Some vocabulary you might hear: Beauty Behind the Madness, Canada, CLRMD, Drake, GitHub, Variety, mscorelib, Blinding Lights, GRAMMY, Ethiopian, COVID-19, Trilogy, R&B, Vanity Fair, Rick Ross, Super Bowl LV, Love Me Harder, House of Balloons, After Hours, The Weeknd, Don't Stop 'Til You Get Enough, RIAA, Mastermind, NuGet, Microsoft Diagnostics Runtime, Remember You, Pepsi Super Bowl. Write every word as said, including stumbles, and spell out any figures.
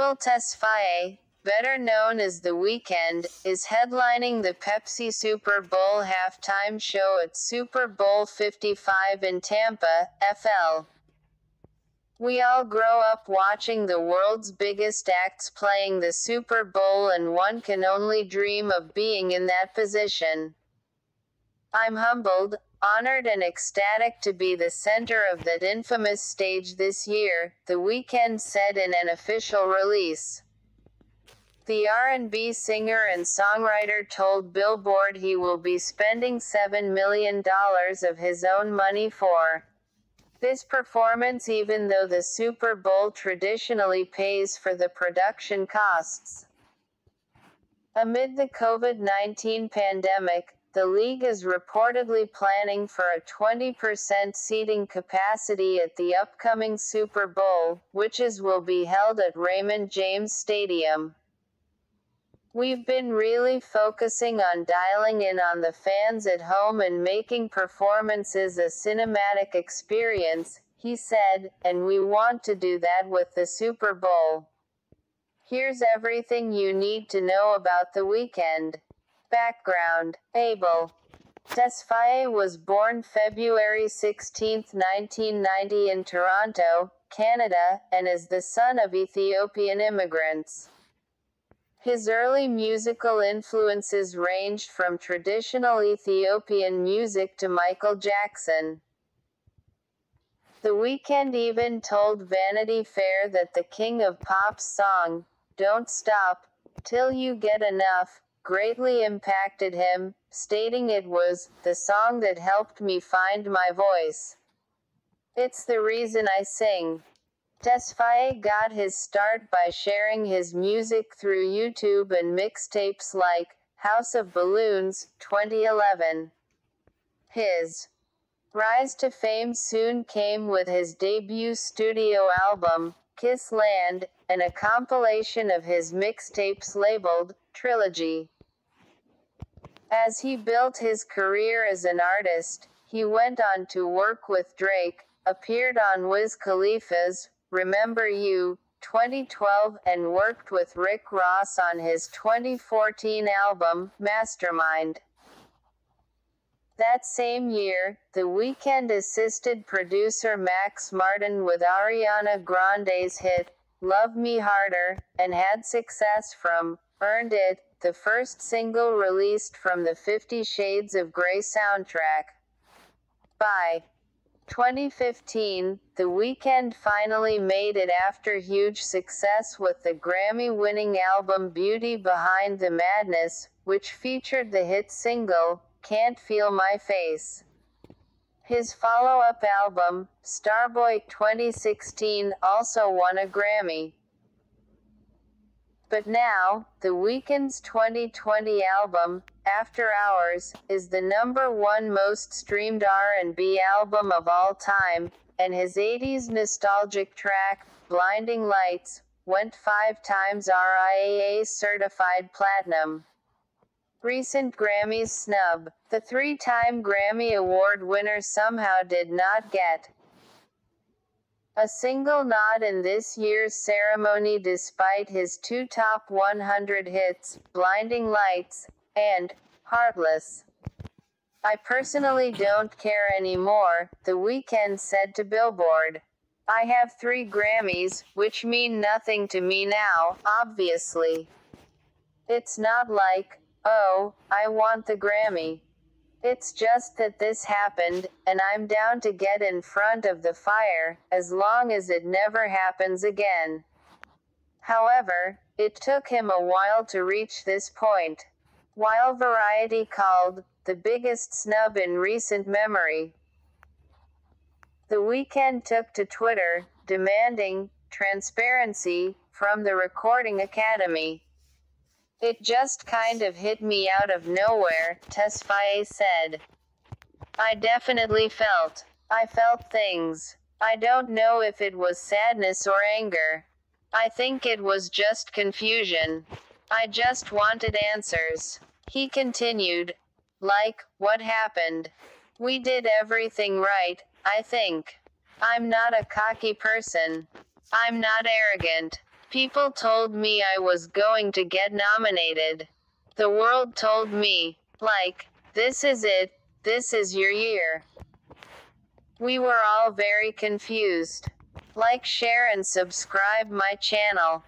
Abel Tesfaye, better known as The Weeknd, is headlining the Pepsi Super Bowl halftime show at Super Bowl fifty-five in Tampa, Florida. We all grow up watching the world's biggest acts playing the Super Bowl, and one can only dream of being in that position. I'm humbled, honored and ecstatic to be the center of that infamous stage this year, The Weeknd said in an official release. The R and B singer and songwriter told Billboard he will be spending seven million dollars of his own money for this performance, even though the Super Bowl traditionally pays for the production costs. Amid the COVID nineteen pandemic, the league is reportedly planning for a twenty percent seating capacity at the upcoming Super Bowl, which is will be held at Raymond James Stadium. We've been really focusing on dialing in on the fans at home and making performances a cinematic experience, he said, and we want to do that with the Super Bowl. Here's everything you need to know about The Weeknd. Background. Abel Tesfaye was born February sixteenth, nineteen ninety in Toronto, Canada, and is the son of Ethiopian immigrants. His early musical influences ranged from traditional Ethiopian music to Michael Jackson. The Weeknd even told Vanity Fair that the king of pop's song, Don't Stop 'Til You Get Enough, greatly impacted him, stating it was the song that helped me find my voice. It's the reason I sing. Tesfaye got his start by sharing his music through YouTube and mixtapes like House of Balloons twenty eleven. His rise to fame soon came with his debut studio album, Kiss Land, and a compilation of his mixtapes labeled Trilogy. As he built his career as an artist, he went on to work with Drake, appeared on Wiz Khalifa's Remember You twenty twelve, and worked with Rick Ross on his twenty fourteen album, Mastermind. That same year, The Weeknd assisted producer Max Martin with Ariana Grande's hit, Love Me Harder, and had success from Earned It, the first single released from the Fifty Shades of Grey soundtrack. By twenty fifteen, The Weeknd finally made it after huge success with the Grammy-winning album Beauty Behind the Madness, which featured the hit single, Can't Feel My Face. His follow-up album, Starboy twenty sixteen, also won a Grammy. But now, The Weeknd's twenty twenty album, After Hours, is the number one most streamed R and B album of all time, and his eighties nostalgic track, Blinding Lights, went five times R I A A certified platinum. Recent Grammys snub. The three-time Grammy Award winner somehow did not get a single nod in this year's ceremony despite his two top one hundred hits, Blinding Lights and Heartless. I personally don't care anymore, The Weeknd said to Billboard. I have three Grammys, which mean nothing to me now, obviously. It's not like, oh, I want the Grammy. It's just that this happened, and I'm down to get in front of the fire, as long as it never happens again. However, it took him a while to reach this point. While Variety called the biggest snub in recent memory, The Weeknd took to Twitter, demanding transparency from the Recording Academy. It just kind of hit me out of nowhere, Tesfaye said. I definitely felt. I felt things. I don't know if it was sadness or anger. I think it was just confusion. I just wanted answers. He continued. Like, what happened? We did everything right, I think. I'm not a cocky person. I'm not arrogant. People told me I was going to get nominated. The world told me, like, this is it, this is your year. We were all very confused. Like, share and subscribe my channel.